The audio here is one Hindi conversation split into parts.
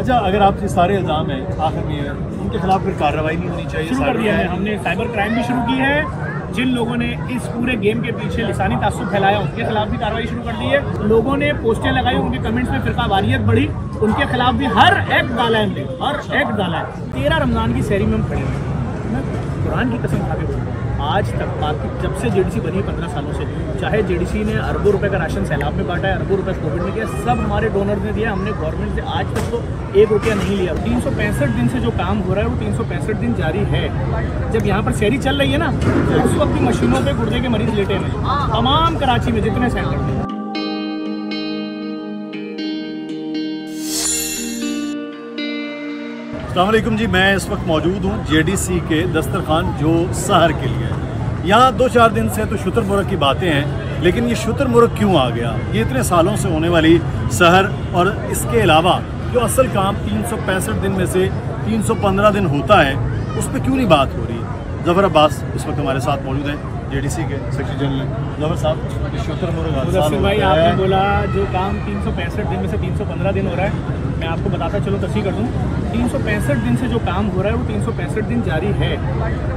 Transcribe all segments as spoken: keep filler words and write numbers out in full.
अच्छा, अगर आप ये सारे इल्ज़ाम हैं आखिर में, उनके खिलाफ फिर कार्रवाई नहीं होनी चाहिए? शुरू कर दिया है, हमने साइबर क्राइम भी शुरू की है। जिन लोगों ने इस पूरे गेम के पीछे लिसानी तासुब फैलाया उनके खिलाफ भी कार्रवाई शुरू कर दी है। लोगों ने पोस्टें लगाई, उनके कमेंट्स में फिरका वारियत बढ़ी, उनके खिलाफ भी हर एक्ट डाला है, हर एक्ट डाला है। तेरह रमज़ान की सहरी में हम खड़े हैं, मैं कुरान की कसम खा के बोलूँ, आज तक बाकी जब से जेडीसी बनी पंद्रह सालों से, चाहे जेडीसी ने अरबों रुपए का राशन सैलाब में बांटा है, अरबों रुपए कोविड में किया, सब हमारे डोनर्स ने दिया, हमने गवर्नमेंट से आज तक तो एक रुपया नहीं लिया। तीन सौ पैंसठ दिन से जो काम हो रहा है वो तीन सौ पैंसठ दिन जारी है। जब यहाँ पर शहरी चल रही है ना, तो उस वक्त की मशीनों पर गुर्दे के मरीज लेटे हैं तमाम कराची में जितने सेंटर हैं। अस्सलामुअलैकुम जी, मैं इस वक्त मौजूद हूँ जेडीसी के दस्तरखान जो सहर के लिए। यहाँ दो चार दिन से तो शुतर मुर्ग की बातें हैं, लेकिन ये शुतर मुर्ग क्यों आ गया? ये इतने सालों से होने वाली सहर और इसके अलावा जो असल काम तीन सौ पैंसठ दिन में से तीन सौ पंद्रह दिन होता है, उस पर क्यों नहीं बात हो रही? ज़फ़र अब्बास इस वक्त हमारे साथ मौजूद हैं जेडीसी के सेक्रेटरी जनरल। ज़फ़र साहब, शुतर मुर्ग भाई, आपने बोला जो काम तीन सौ पैंसठ दिन में से तीन सौ पंद्रह दिन हो रहा है, मैं आपको बताता चलो तस्वीर कर दूँ, तीन सौ पैंसठ दिन से जो काम हो रहा है वो तीन सौ पैंसठ दिन जारी है।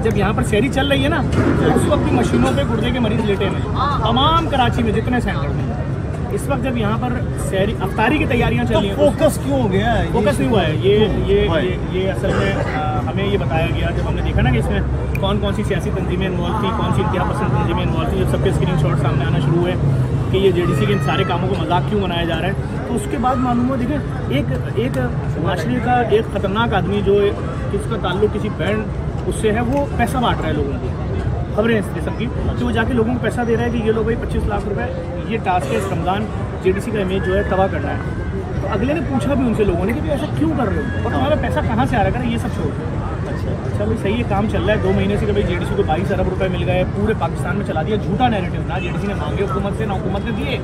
जब यहाँ पर शहरी चल रही है ना, तो उस वक्त की मशीनों पे गुर्दे के मरीज लेटे हैं तमाम कराची में जितने सेंटर हैं। इस वक्त जब यहाँ पर शहरी अफ्तारी की तैयारियाँ चल रही हैं, फोकस क्यों हो गया? फोकस नहीं हुआ है ये ये ये, ये असल में आ, हमें ये बताया गया जब हमने देखा ना कि इसमें कौन कौन सी सियासी तंजीमें इन्वॉल्व थी, कौन सी इंतहा पसंद तंजीमें इन्वॉल्व थी, जब सबके स्क्रीन शॉट सामने आना शुरू हुए कि ये जेडीसी के इन सारे कामों को मजाक क्यों बनाया जा रहा है, तो उसके बाद मालूम हो, देखिए एक एक माशरे का एक ख़तरनाक आदमी जो उसका ताल्लुक किसी बैंड उससे है, वो पैसा बांट रहा है लोगों को, खबरें इस किस्म की, तो वो जाके लोगों को पैसा दे रहा है कि ये लोग भाई पच्चीस लाख रुपए, ये टास्क है इस रमज़ान जेडीसी का इमेज जो है तबाह करना है। तो अगले ने पूछा भी उनसे लोगों ने कि ऐसा क्यों कर रहे हो और हमारा पैसा कहाँ से आ रहा है, ये सब छोड़। अच्छा अच्छा भाई, सही है, काम चल रहा है। दो महीने से कभी जेडीसी को बाईस अरब रुपए मिल गए, पूरे पाकिस्तान में चला दिया झूठा नैरेटिव, ना जेडीसी ने मांगे हुकूमत से, ना हुकूमत ने दिए,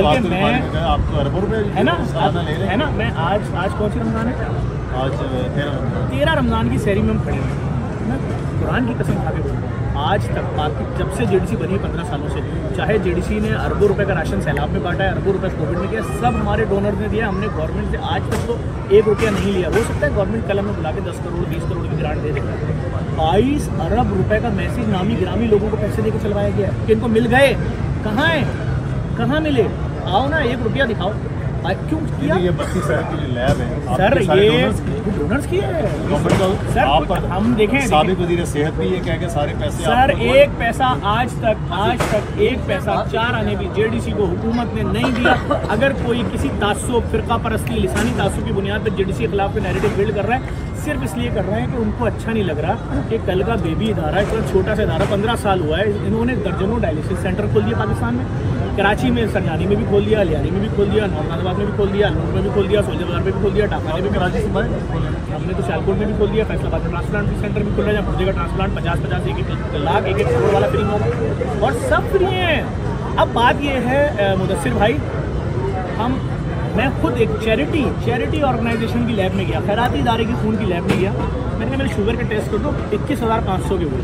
बल्कि मैं आपको अरबों रुपए है ना है ना मैं आज आज कौन सी रमज़ान है, आज तेरह रमज़ान की सहरी में हम खड़े हैं। मैं कुरान की कसम खा के बोल रहा हूँ, आज तक बाकी जब से जेडीसी बनी पंद्रह सालों से, चाहे जेडीसी ने अरबों रुपए का राशन सैलाब में बांटा है, अरबों रुपए कोविड में किया, सब हमारे डोनर्स ने दिया, हमने गवर्नमेंट से आज तक तो एक रुपया नहीं लिया। हो सकता है गवर्नमेंट कल हमें बुला के दस करोड़ बीस करोड़ की ग्रांट दे देता है, बाईस अरब रुपए का मैसेज नामी ग्रामी लोगों को पैसे देकर चलवाया गया कि इनको मिल गए, कहाँ है, कहाँ मिले, आओ ना एक रुपया दिखाओ, क्यों किया? ये बत्तीस अरब की जो लैब है सर, ये डोनर्स की है सर, हम देखें साबिक वज़ीर सेहत भी ये कह के सारे पैसे सर, एक पैसा आज तक आज तक एक पैसा चार आने भी जेडीसी को हुकूमत ने नहीं दिया। अगर कोई किसी तासुब फिरका परस्ती लिसानी तासुब की बुनियाद पर जेडीसी के खिलाफ नैरेटिव बिल्ड कर रहा है, सिर्फ इसलिए कर रहे हैं कि उनको अच्छा नहीं लग रहा कि कल का बेबी इदारा है, थोड़ा छोटा सा इदारा, पंद्रह साल हुआ है, इन्होंने दर्जनों डायलिसिस सेंटर खोल दिए पाकिस्तान में, कराची में सरजानी में भी खोल दिया, हलियानी में भी खोल दिया, नौरनाबाद में भी खोल दिया, अनूर में भी खोल दिया, सोलजर बाजार में भी खोल दिया, टाकाने में, कराची हमने तो सियालकोट में भी खोल दिया, फैसलाबाद में ट्रांसप्लांट सेंटर भी खोल रहा है, जहाँ मुर्दे का ट्रांसप्लांट पचास पचास एक एक लाख एक एक करोड़ वाला फ्री होगा और सब फ्री हैं। अब बात यह है मुदस्सिर भाई, हम मैं खुद एक चैरिटी चैरिटी ऑर्गेनाइजेशन की लैब में गया, खैराती इदारे की खून की लैब में गया, मैंने कहा मेरे शुगर का टेस्ट कर दो, इक्कीस हज़ार पाँच सौ के हुए।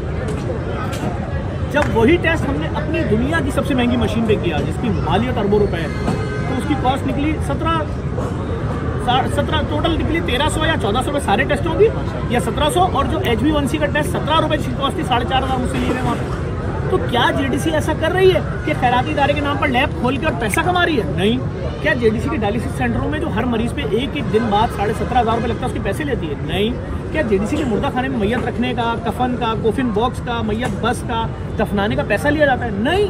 जब वही टेस्ट हमने अपनी दुनिया की सबसे महंगी मशीन पे किया जिसकी मालियत अरबों रुपए है, तो उसकी कॉस्ट निकली सत्रह सत्रह टोटल निकली तेरह सौ या चौदह सौ रुपये सारे टेस्टों की, या सत्रह सौ, और जो एच बी वन सी का टेस्ट सत्रह रुपये की कॉस्ट थी, साढ़े चार हज़ार उससे लिए वहाँ पर। तो क्या जेडीसी ऐसा कर रही है कि खैराती इदारे के नाम पर लैब खोल के और पैसा कमा रही है? नहीं। क्या जेडीसी के डायलिसिस सेंटरों में जो हर मरीज़ पे एक एक दिन बाद साढ़े सत्रह हज़ार रुपये लगता है उसके पैसे लेती है? नहीं। क्या जेडीसी के मुर्दा खाने में मैयत रखने का, कफन का, कोफिन बॉक्स का, मैयत बस का, दफनाने का पैसा लिया जाता है? नहीं।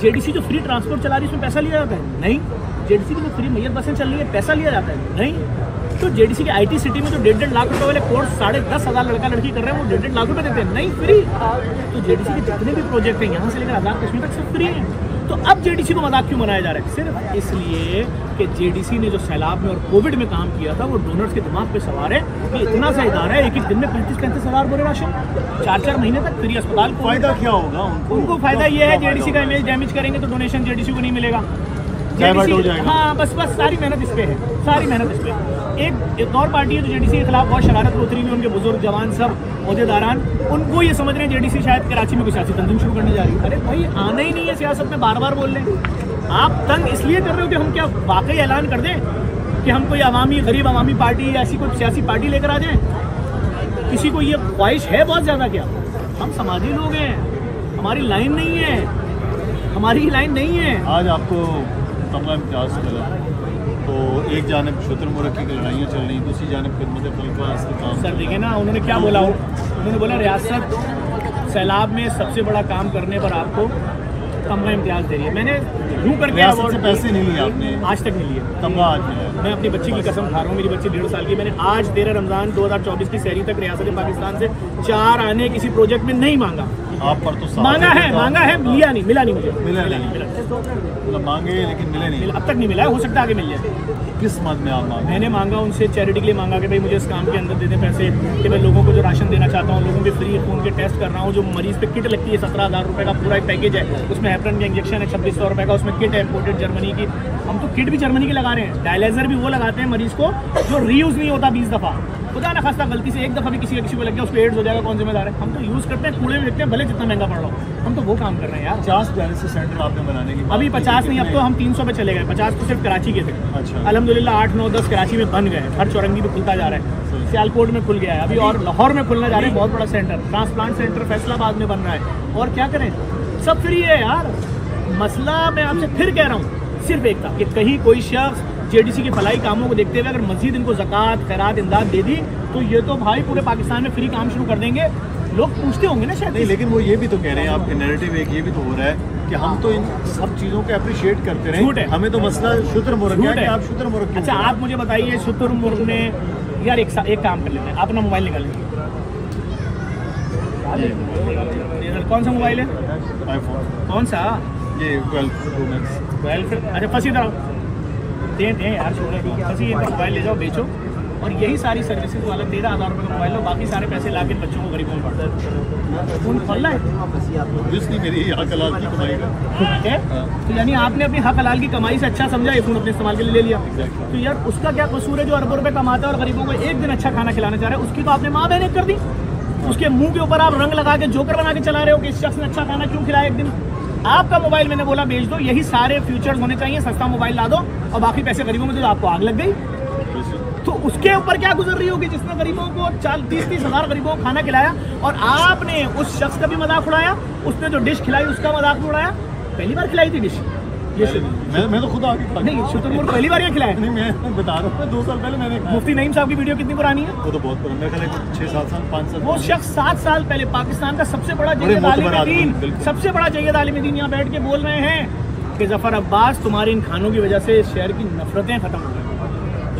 जेडीसी जो फ्री ट्रांसपोर्ट चला रही है उसमें पैसा लिया जाता है? नहीं। जेडीसी की जो फ्री मैयत बसें चल रही है पैसा लिया जाता है? नहीं। तो जेडीसी के आईटी सिटी में जो डेढ़ डेढ़ लाख रुपए वाले कोर्स साढ़े दस हज़ार लड़का लड़की कर रहे हैं वो डेढ़ डेढ़ लाख रुपए देते हैं? नहीं, फ्री। तो जेडीसी के जितने भी प्रोजेक्ट हैं यहाँ से लेकर आज़ाद कश्मीर तक सब फ्री हैं। तो अब जेडीसी को मजाक क्यों बनाया जा रहा है? सिर्फ इसलिए कि जेडीसी ने जो सैलाब में और कोविड में काम किया था वो डोनर्स के दिमाग पर सवार है कि इतना सा इदारा है, एक एक दिन में पैंतीस पैंतीस हज़ार बोरे राशन चार चार महीने तक फ्री अस्पताल। को फायदा क्या होगा उनको? उनको फायदा ये है जेडीसी का इमेज डैमेज करेंगे तो डोनेशन जेडीसी को नहीं मिलेगा। हाँ, बस बस सारी मेहनत इस पे है, सारी मेहनत इस पे है। एक एक और पार्टी है जो जेडीसी के खिलाफ बहुत शरारत उतरी हुई, उनके बुजुर्ग जवान सब अहदेदारान, उनको ये समझ रहे हैं जेडीसी शायद कराची में कोई सियासी तंजीम शुरू करने जा रही है। अरे भाई, आना ही नहीं है सियासत में, बार बार बोल रहे हैं। आप तंग इसलिए कर रहे हो कि हम क्या वाकई ऐलान कर दें कि हम कोई अवामी गरीब अवामी पार्टी या ऐसी कोई सियासी पार्टी लेकर आ जाएं। किसी को ये ख्वाहिश है बहुत ज़्यादा क्या? हम समाजी लोग हैं, हमारी लाइन नहीं है, हमारी लाइन नहीं है। आज आपको तमाम इम्तियाज़ मिला, तो एक जानब शतुर मुरक्की की लड़ाइयाँ चल रही, दूसरी जानब खिदमत ख़ल्क़ इस्तेमाल। सर देखें ना, उन्होंने क्या बोला, उन्होंने बोला रियासत सैलाब में सबसे बड़ा काम करने पर आपको तमगा इम्तियाज़ दे रही है। मैंने यूँ करके अवार्ड पैसे नहीं लिए आपने, आज तक नहीं लिए तमगा। आज मिला, मैं अपनी बच्ची की कसम खा रहा हूँ, मेरी बच्ची डेढ़ साल की। मैंने आज तेरह रमज़ान दो हज़ार चौबीस की सहरी तक रियासत पाकिस्तान से चार आने किसी प्रोजेक्ट में नहीं मांगा। आप पर तो मांगा है, मांगा है, मिला नहीं, मिला नहीं मुझे, मिला नहीं, मांगे लेकिन मिले नहीं, अब तक नहीं मिला है, हो सकता है आगे मिल जाए। किस मद में आप मांगे? मैंने मांगा उनसे, चैरिटी के लिए मांगा कि भाई मुझे इस काम के अंदर दे दें पैसे, कि मैं लोगों को जो राशन देना चाहता हूँ, लोगों के फ्री खून के टेस्ट कर रहा हूँ। जो मरीज़ पे किट लगती है सत्रह हज़ार रुपये का पूरा एक पैकेज है, उसमें हेपरिन का इंजेक्शन है छब्बीस सौ रुपये का, उसमें किट है इम्पोर्टेड जर्मनी की। हम तो किट भी जर्मनी की लगा रहे हैं, डायलाइजर भी वो लगाते हैं मरीज़ को जो रीयूज़ नहीं होता बीस दफ़ा। खुदा ना खास्ता गलती से एक दफ़ा भी किसी किसी को लग गया, उसको एड्स हो जाएगा, कौन जिम्मेदार है? हम तो यूज़ करते हैं, कूड़े में रखते हैं, भले जितना महंगा पड़ रहा हो, हम तो वो काम कर रहे हैं यार। पचास डायलिसिस सेंटर आपने बनाने की, अभी पचास नहीं, अब तो हम तीन सौ पे चले गए। पचास तो सिर्फ कराची के थे, अच्छा अलहमदिल्ला आठ नौ दस कराची में बन गए, हर चौरंगी पर खुलता जा रहा है, सियालकोट में खुल गया है अभी, और लाहौर में खुलना जा रहा है बहुत बड़ा सेंटर, ट्रांसप्लांट सेंटर फैसलाबाद में बन रहा है। और क्या करें, सब फ्री है यार। मसला मैं आपसे फिर कह रहा हूँ सिर्फ एक था कि कहीं कोई शख्स जेडीसी के भलाई कामों को देखते हुए अगर मजीद इनको ज़कात खैरात इमदाद दे दी तो ये तो भाई पूरे पाकिस्तान में फ्री काम शुरू कर देंगे। लोग पूछते होंगे ना शायद नहीं, लेकिन वो ये भी तो कह रहे हैं, आपके नैरेटिव एक ये भी तो हो रहा है कि हम तो इन सब चीज़ों को अप्रिशिएट करते रहे, हमें तो मसला शुतुर मुर्ग है। आप शुतुर मुर्ग, अच्छा आप मुझे बताइए, शुतुर मुर्ग ने यार एक काम कर लेते हैं, आप अपना मोबाइल निकाल लीजिए। कौन सा मोबाइल है? आईफोन। कौन सा? ये ट्वेल्व। अच्छा फंसी तरह दे दें यार, छोड़े बस ये मोबाइल ले जाओ, बेचो, और यही सारी सर्विसेज वाला तेरह हज़ार रुपये का मोबाइल लो, बाकी सारे पैसे ला के बच्चों को गरीबों में पड़ता है। तो यानी आपने अपनी हक हलाल की कमाई से अच्छा समझा, ये फ़ोन अपने इस्तेमाल के लिए ले लिया, तो यार उसका क्या कसूर है जो अरबों रुपये कमाता है और गरीबों को एक दिन अच्छा खाना खिलाना चाह रहा है? उसकी तो आपने माँ बहन कर दी, उसके मुँह के ऊपर आप रंग लगा के जोकर बना के चला रहे हो कि इस शख्स ने अच्छा खाना क्यों खिलाया। एक दिन आपका मोबाइल मैंने बोला बेच दो, यही सारे फ्यूचर्स होने चाहिए, सस्ता मोबाइल ला दो और बाकी पैसे गरीबों में। तो आपको आग लग गई, तो उसके ऊपर क्या गुजर रही होगी जिसने गरीबों को चाल तीस तीस हज़ार गरीबों को खाना खिलाया, और आपने उस शख्स का भी मजाक उड़ाया, उसने जो डिश खिलाई उसका मजाक उड़ाया। पहली बार खिलाई थी डिश ये, मैं मैं तो खुद आगे नहीं, शुतुरमुर्ग पहली बार यहाँ खिलाया नहीं, मैं बता रहा हूँ दो साल पहले मैंने। मुफ्ती नईम साहब की वीडियो कितनी पुरानी है? वो तो बहुत पुरानी, मेरे ख्याल छः सात साल पाँच साल। वो शख्स सात साल पहले पाकिस्तान का सबसे बड़ा जैद आलिम दीन, सबसे बड़ा जैद आलिम दीन यहाँ बैठ के बोल रहे हैं कि ज़फ़र अब्बास तुम्हारे इन खानों की वजह से शहर की नफरतें ख़त्म हो गई,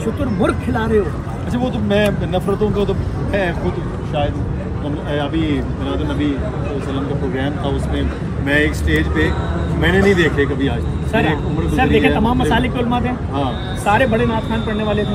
शुतुरमुर्ग खिला रहे हो। अच्छा वो तो मैं नफरतों को तो है खुद, शायद अभी मिलाद नबी वसल्लम का प्रोग्राम था, उसमें मैं एक स्टेज पे मैंने नहीं देखे कभी आज सर। सर देखे तमाम मसाले के उलमा थे, हाँ सारे बड़े नात खान पढ़ने वाले थे,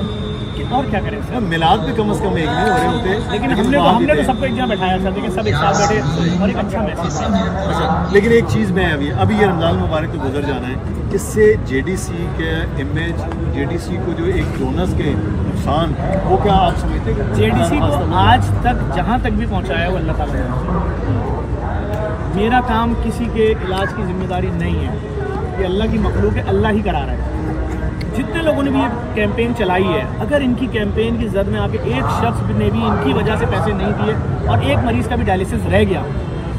और क्या करें सर, मिलाद पे कम से कम एक नहीं हो रहे होते, लेकिन हमने हमने तो सबको एक जगह बैठाया सर, लेकिन सब एक साथ बैठे और एक अच्छा मैसेज। अच्छा लेकिन एक चीज़ मैं अभी अभी ये रमज़ान मुबारक तो गुजर जाना है, इससे जेडीसी के इमेज, जेडीसी को जो एक डोनर्स के नुकसान, वो क्या आप समझते हैं? जेडीसी को आज तक जहाँ तक भी पहुँचाया वो अल्लाह ताला ने। मेरा काम किसी के इलाज की जिम्मेदारी नहीं है, ये अल्लाह की मखलूक है, अल्लाह ही करा रहा है। जितने लोगों ने भी ये कैंपेन चलाई है, अगर इनकी कैंपेन की जद में आके एक शख्स ने भी इनकी वजह से पैसे नहीं दिए और एक मरीज़ का भी डायलिसिस रह गया,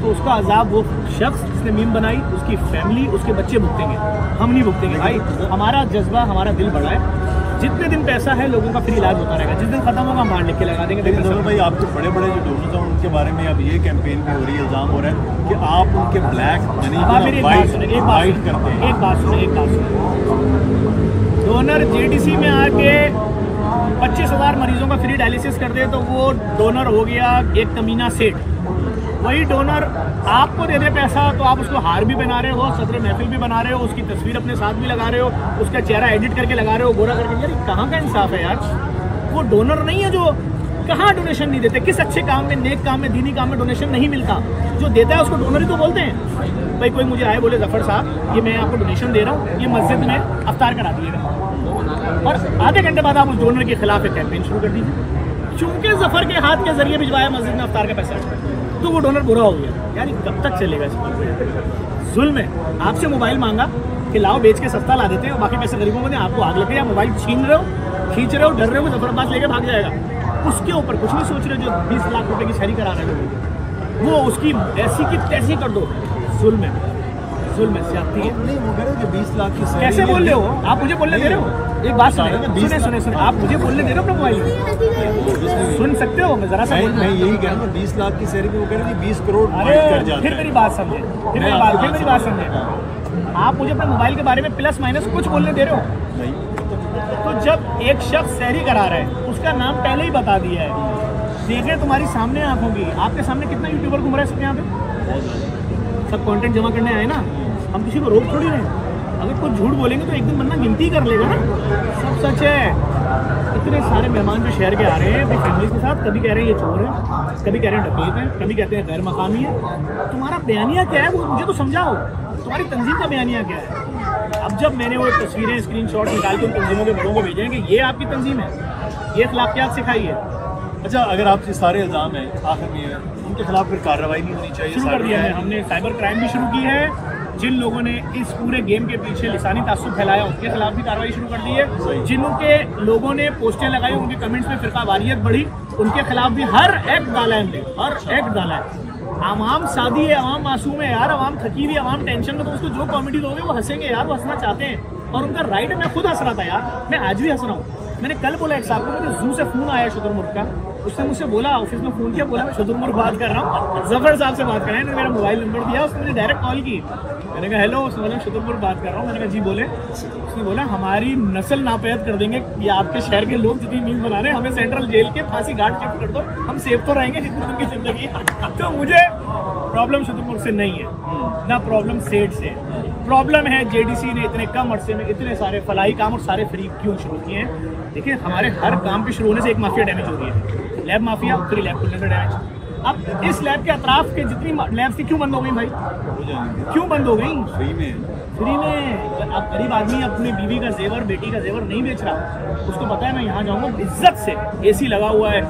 तो उसका अजाब वो शख्स जिसने मीम बनाई, उसकी फैमिली, उसके बच्चे भुगतेंगे, हम नहीं भुगतेंगे। भाई हमारा जज्बा, हमारा दिल बड़ा है, जितने दिन पैसा है लोगों का फ्री इलाज होता रहेगा, जिस दिन खत्म होगा हम बांट लिख के लगा देंगे। दोनों भाई आपके बड़े बड़े जो डोनर्स हैं उनके बारे में अब ये कैंपेन भी हो रही है, इल्ज़ाम हो रहा है कि आप उनके ब्लैक मनी को वाइट करते हैं। एक बात सुने, एक बात सुने, डोनर जेडीसी में आके पच्चीस हज़ार मरीजों का फ्री डायलिसिस कर दे तो वो डोनर हो गया एक कमीना सेठ। वही डोनर आपको दे दे पैसा तो आप उसको हार भी बना रहे हो, सत्र महफिल भी बना रहे हो, उसकी तस्वीर अपने साथ भी लगा रहे हो, उसका चेहरा एडिट करके लगा रहे हो, गोरा करके। यार कहाँ का इंसाफ है यार? वो डोनर नहीं है जो कहाँ डोनेशन नहीं देते, किस अच्छे काम में, नेक काम में, दीनी काम में डोनेशन नहीं मिलता, जो देता है उसको डोनर ही तो बोलते हैं। भाई कोई मुझे आए बोले ज़फ़र साहब ये मैं आपको डोनेशन दे रहा हूँ, ये मस्जिद में अफ्तार करा दिएगा, और आधे घंटे बाद आप उस डोनर के खिलाफ एक कैंपेन शुरू कर दीजिए, चूँकि ज़फ़र के हाथ के जरिए भिजवाया मस्जिद में अफ्तार का पैसा, तो वो डोनर बुरा हो गया। यानी कब तक चलेगा इस पर जुल्म है? आपसे मोबाइल मांगा कि लाओ बेच के सस्ता ला देते हैं और बाकी पैसे गरीबों में, आपको आग लग गई, आप मोबाइल छीन रहे हो, खींच रहे हो, डर रहे हो जफर अब्बास लेके भाग जाएगा, उसके ऊपर कुछ नहीं सोच रहे हो। जो बीस लाख रुपए की शहरी करा रहे हो वो उसकी ऐसी की तैसी कर दो। जुल्म है, जुल्म है, सियाती है। नहीं वो कह रहे हो कि बीस लाख की कैसे बोल रहे हो आप, मुझे बोलने दे रहे हो? एक बात सुने सुने सुने आप मुझे बोलने दे रहे हो अपने मोबाइल, सुन सकते हो? मैं जरा सा मैं यही कह रहा हूँ, बीस लाख की शहरी पे वो कह रहे थे बीस करोड़। अरे फिर मेरी बात समझे, फिर फिर मेरी बात समझे आप, मुझे अपने मोबाइल के बारे में प्लस माइनस कुछ बोलने दे रहे हो नहीं। तो जब एक शख्स सहरी करा रहा है उसका नाम पहले ही बता दिया है, देख रहे तुम्हारी सामने आँख होगी। आपके सामने कितना यूट्यूबर घूम रहा है इसके यहाँ पे, सब कंटेंट जमा करने आए ना, हम किसी को रोक थोड़ी रहे। अगर कुछ झूठ बोलेंगे तो एक दिन बंदा गिनती कर लेगा ना, सब सच है। इतने सारे मेहमान जो शहर के आ रहे हैं अपनी फैमिली के साथ, कभी कह रहे हैं ये चोर है, कभी कह रहे हैं डकैत है, कभी कहते हैं गैर मकामी है। तुम्हारा बयानिया क्या है वो मुझे तो समझाओ, तुम्हारी तंजीम का बयानिया क्या है? अब जब मैंने वो तस्वीरें स्क्रीनशॉट निकाल के उन तंजीमों के बड़ों को भेजे कि ये आपकी तंजीम है, ये खिलाफियात सिखाई है। अच्छा, अगर आपके सारे इल्ज़ाम हैं आखिर में उनके खिलाफ फिर कार्रवाई नहीं होनी चाहिए? शुरू कर दिया है हमने, साइबर क्राइम भी शुरू की है। जिन लोगों ने इस पूरे गेम के पीछे लिसानी तासुब फैलाया उनके खिलाफ भी कार्रवाई शुरू कर दी है। जिनके लोगों ने पोस्टें लगाई उनके कमेंट्स में फिरका वारियत बढ़ी, उनके खिलाफ भी हर एक्ट डाला है, हर एक्ट डाला है। आवाम सादी है, आवाम मासूम है यार, आवाम थकी हुई, आवाम टेंशन में, तो उसको जो कॉमेडी लोग हैं वो हंसेंगे यार, वो हंसना चाहते हैं और उनका राइट है। मैं खुद हंस रहा था यार, मैं आज भी हंस रहा हूँ। मैंने कल बोला एक साहब को, मेरे जू से फ़ोन आया शुतुरमुर्ग का, उसने मुझसे बोला ऑफिस में फ़ोन किया, बोला मैं शुतुरमुर्ग बात कर रहा हूँ, जफर साहब से बात कर रहे हैं, मेरा मोबाइल नंबर दिया, उसने मुझे डायरेक्ट कॉल की। मैंने कहा हेलो, उसने बोला शुतुरमुर्ग बात कर रहा हूँ, मैंने कहा जी बोले। उसने बोला हमारी नस्ल नापैद कर देंगे कि आपके शहर के लोग जितनी मीम बना रहे हैं, हमें सेंट्रल जेल के फांसी घाट शिफ्ट कर दो, हम सेफ तो रहेंगे जितनी उनकी ज़िंदगी। तो मुझे प्रॉब्लम शुतुरमुर्ग से नहीं है ना, प्रॉब्लम सेठ से प्रॉब्लम है। जेडीसी ने इतने कम अरसे में इतने सारे फलाई काम और सारे फ्री क्यों शुरू किए हैं? देखिए हमारे हर काम के शुरू होने से एक माफिया डैमेज हो रही है, लैब माफिया, फ्री लैब खुलने से डैमेज। अब इस लैब के अतराफ के जितनी लैब्स थी क्यों बंद हो गई भाई, क्यों बंद हो गई? फ्री में, फ्री में। अब गरीब आदमी अपनी बीवी का जेवर, बेटी का जेवर नहीं बेच रहा, उसको पता है मैं यहाँ जाऊँगा इज्जत से, ए सी लगा हुआ है,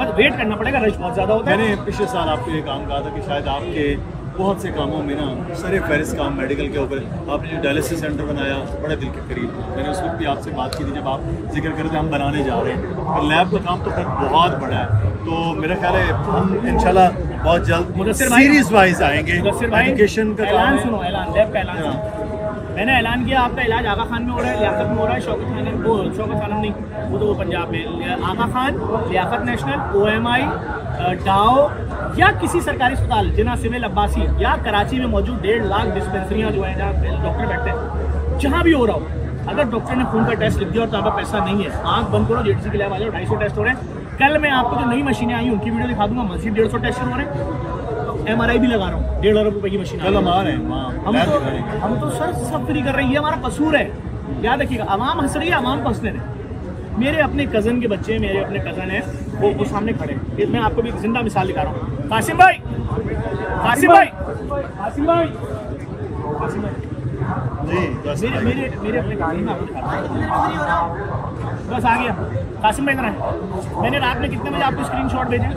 बस वेट करना पड़ेगा, रश बहुत ज़्यादा होता है। मैंने पिछले साल आपको ये काम कहा था कि शायद आपके बहुत से कामों में ना सरे फहरिस काम मेडिकल के ऊपर, आपने जो डायलिसिस सेंटर बनाया बड़े दिल के करीब, मैंने उस वक्त भी आपसे बात की थी जब आप जिक्र कर रहे थे हम बनाने जा रहे हैं, और लैब का काम तो फिर बहुत बड़ा है। तो मेरा ख्याल है हम इंशाल्लाह बहुत जल्द सीरीज वाइज आएंगे। एजुकेशन का ऐलान सुनो, ऐलान लैब का ऐलान मैंने ऐलान किया, आपका इलाज आगा खान में हो रहा है, लियाकत में हो रहा है, शौकत खान वो शौकत खान नहीं वो तो वो पंजाब में, Aga Khan, Liaquat National, O M I, Dow या किसी सरकारी अस्पताल जिना सिविल अब्बासी या कराची में मौजूद डेढ़ लाख डिस्पेंसरियाँ जो है जहाँ डॉक्टर बैठते हैं, जहाँ भी हो रहा हो, अगर डॉक्टर ने खून का टेस्ट लिख दिया और ताबा पैसा नहीं है, आँख बंद करो, जेडसी के लैब वाले ढाई सौ टेस्ट हो रहे हैं। कल मैं आपको जो नई मशीनें आई उनकी वीडियो दिखा दूंगा, मजीद डेढ़ सौ टेस्ट हो रहे हैं। एम आर आई भी लगा रहा हूँ, डेढ़ लाख रुपये की मशीन। हम तो हम तो सर सब फ्री कर रहे हैं, ये हमारा कसूर है, याद रखिएगा। आवाम हंस रही है, आवाम को हंसने दें। मेरे अपने कज़न के बच्चे, मेरे अपने कज़न हैं वो वो सामने खड़े हैं, मैं आपको भी एक जिंदा मिसाल दिखा रहा हूँ। कासिम भाई, कासिम भाई, कासिम भाई, कासिम भाई जी, मेरे मेरे अपने कज़न में आपको दिखा रहा हूँ, बस आ गया कासिम भाई इधर है। मैंने रात में कितने बजे आपको स्क्रीनशॉट भेजे?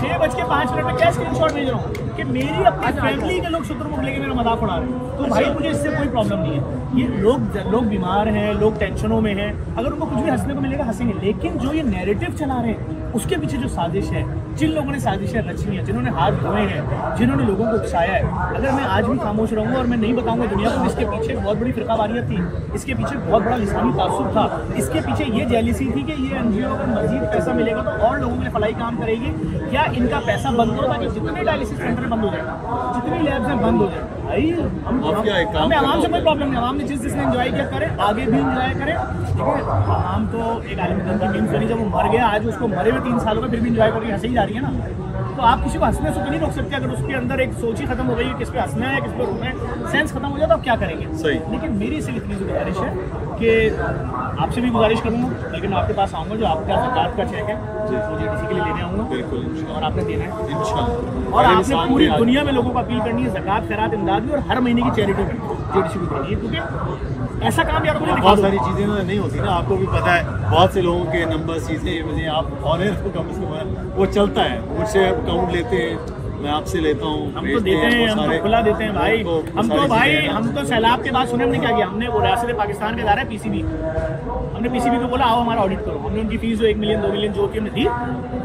छः बज के पाँच मिनट में क्या स्क्रीनशॉट भेज रहा हूँ कि मेरी अपनी फैमिली के लोग शुतुरमुर्ग लेके मेरा मजाक उड़ा रहे हैं। तो भाई मुझे इससे कोई प्रॉब्लम नहीं है, ये लोग लोग बीमार हैं, लोग टेंशनों में हैं, अगर उनको कुछ भी हंसने को मिलेगा हंसेंगे, लेकिन जो ये नैरेटिव चला रहे हैं उसके पीछे जो साजिश है, जिन लोगों ने साजिशें रची हैं, जिन्होंने हाथ धोए हैं, जिन्होंने लोगों को उकसाया है, अगर मैं आज भी खामोश रहूँगा और मैं नहीं बताऊँगा दुनिया को इसके पीछे बहुत बड़ी फिरकावारियत थी, इसके पीछे बहुत बड़ा लिसानी तासुब था, इसके पीछे ये जेलिसी थी कि ये एन जी ओ अगर मजीद पैसा मिलेगा तो और लोगों में भलाई काम करेगी, या इनका पैसा बंद करो ताकि जितने डायलिसिस सेंटर बंद हो जाए, जितनी लैब्स हैं बंद हो जाए। भाई हम हमें आवाम से कोई प्रॉब्लम नहीं, आवाम ने जिस जिसने इन्जॉय किया करे, आगे भी इन्जॉय करे, ठीक है। आवाम तो एक आलमी गंदा टीम से, जब वो मर गया, आज उसको मरे हुए तीन सालों में फिर भी इन्जॉय करके हंसी जा रही है ना, तो आप किसी को हंसने से तो नहीं रोक सकते। अगर उसके अंदर एक सोच ही खत्म हो गई है किस पे हंसना है, किस पे रोना है, सेंस खत्म हो जाए तो आप क्या करेंगे सही। लेकिन मेरी सिर्फ इतनी गुजारिश है कि आपसे भी गुजारिश करूँगा, लेकिन आपके पास आऊँगा, जो आपके सरकार का चेक है वो जेडीसी के लिए लेने आऊँगा, बिल्कुल, और आपने देना है इंशाल्लाह। और आपने पूरी दुनिया में लोगों को अपील करनी है, ज़कात, खैरात, इमदाद भी, और हर महीने की चैरिटी भी जेडीसी को देनी है, क्योंकि ऐसा काम यार मुझे बहुत सारी चीज़ें नहीं होती ना, आपको भी पता है, बहुत से लोगों के नंबर, चीज़ें, मुझे आप ऑनर को कम से कम वो चलता है, मुझसे अकाउंट लेते हैं, मैं आपसे लेता हूँ, हम तो देते हैं, हम तो खुला देते हैं भाई, हम तो भाई हम तो सैलाब के बाद सुने हमने क्या किया, हमने मुदासर पाकिस्तान का इदारा है पीसीबी, हमने पीसीबी को बोला आओ हमारा ऑडिट करो, हमने उनकी फीस जो एक मिलियन दो मिलियन जो कि हमने दी,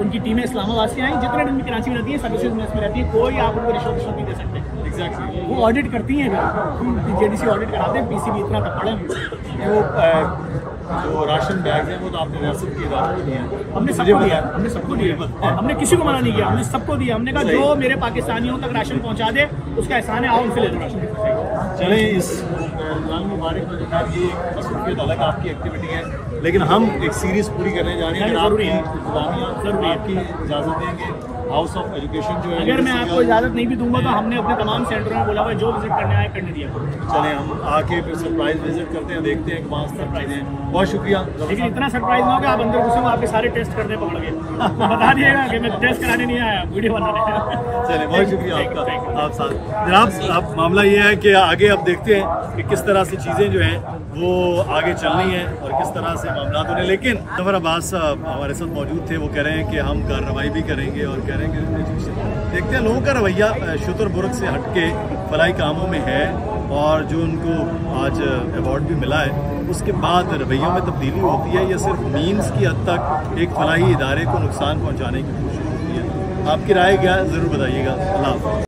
उनकी टीमें इस्लामाबाद से आई, जितने दिन कराची में रहती है सर्विसेज में रहती है, कोई आप उनको रिश्वत रिश्वत नहीं दे सकते। एग्जैक्टली, वो ऑडिट करती हैं, जेडीसी ऑडिट कराते हैं, पीसीबी इतना तपड़ है, वो जो राशन बैग है वो तो आपने रियासत के इदारों को दिया, हमने सबको दिया, हमने सबको दिया, हमने किसी को मना नहीं किया, हमने सबको दिया, हमने कहा जो मेरे पाकिस्तानियों तक राशन पहुंचा दे उसका एहसान है, आओ उनसे ले लो राशन। चले इस रमज़ान मुबारक में जो ये मसरूफियत अलग आपकी एक्टिविटी है, लेकिन हम एक सीरीज़ पूरी करने जा रहे हैं, जरूरी है आपकी इजाज़त देंगे हाउस ऑफ एजुकेशन जो है, अगर मैं आपको इजाज़त नहीं भी दूंगा तो हमने अपने तमाम सेंटरों में बोला हुआ है जो विजिट करने आए करने दिया। चले हम आके फिर सरप्राइज विजिट करते हैं, देखते हैं कहाँ सरप्राइज है। बहुत शुक्रिया, लेकिन इतना सरप्राइज ना हो कि आप अंदर घुसे हो आपके सारे टेस्ट करने पकड़ गए, बता दिएगा कि मैं टेस्ट कराने नहीं आया वीडियो बनाने। चले बहुत शुक्रिया आपका, आप साथ जनाब। अब मामला ये है कि आगे आप देखते हैं कि किस तरह से चीज़ें जो हैं वो आगे चलनी है और किस तरह से मामला होने। लेकिन ज़फर अब्बास साहब हमारे साथ मौजूद थे, वो कह रहे हैं कि हम कार्रवाई भी करेंगे और कह रहे हैं कि देखते हैं लोगों का रवैया शुतर बुरक से हट के भलाई कामों में है, और जो उनको आज अवार्ड भी मिला है उसके बाद रवैयों में तब्दीली होती है या सिर्फ मीम्स की हद तक एक फलाही इदारे को नुकसान पहुँचाने की कोशिश होती है। आपकी राय क्या, ज़रूर बताइएगा। अल्लाह हाफ़िज़।